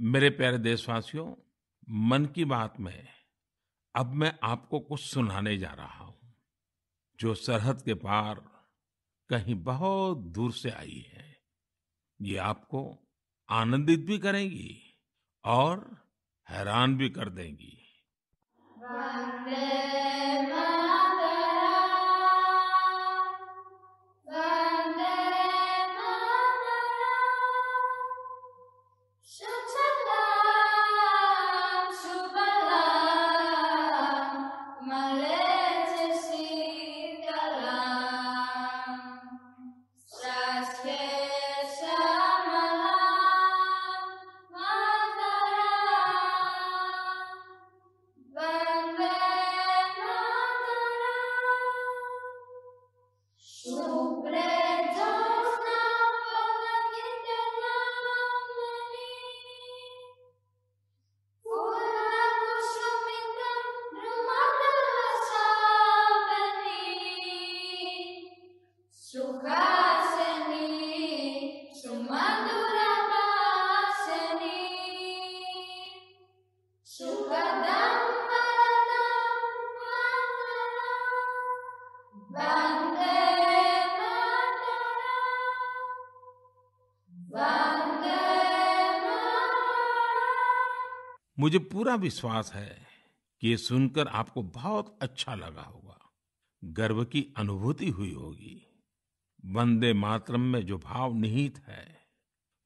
मेरे प्यारे देशवासियों, मन की बात में अब मैं आपको कुछ सुनाने जा रहा हूं जो सरहद के पार कहीं बहुत दूर से आई है। ये आपको आनंदित भी करेंगी और हैरान भी कर देंगी। वंदे मातरम, वंदे मातरम। मुझे पूरा विश्वास है कि ये सुनकर आपको बहुत अच्छा लगा होगा, गर्व की अनुभूति हुई होगी। वंदे मातरम में जो भाव निहित है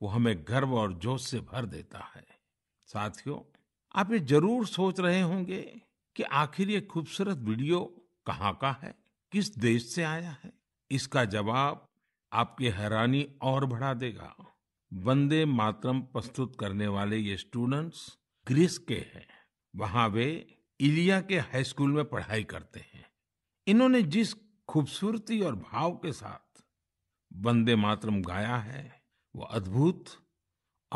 वो हमें गर्व और जोश से भर देता है। साथियों, आप ये जरूर सोच रहे होंगे कि आखिर ये खूबसूरत वीडियो कहाँ का है, किस देश से आया है। इसका जवाब आपकी हैरानी और बढ़ा देगा। वंदे मातरम प्रस्तुत करने वाले ये स्टूडेंट्स ग्रीस के हैं। वहां वे इलिया के हाई स्कूल में पढ़ाई करते हैं। इन्होंने जिस खूबसूरती और भाव के साथ वंदे मातरम गाया है वो अद्भुत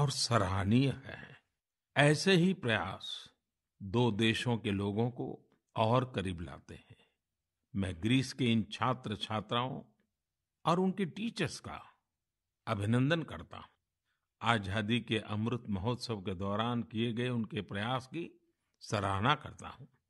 और सराहनीय है। ऐसे ही प्रयास दो देशों के लोगों को और करीब लाते हैं। मैं ग्रीस के इन छात्र छात्राओं और उनके टीचर्स का अभिनंदन करता हूँ। आजादी के अमृत महोत्सव के दौरान किए गए उनके प्रयास की सराहना करता हूँ।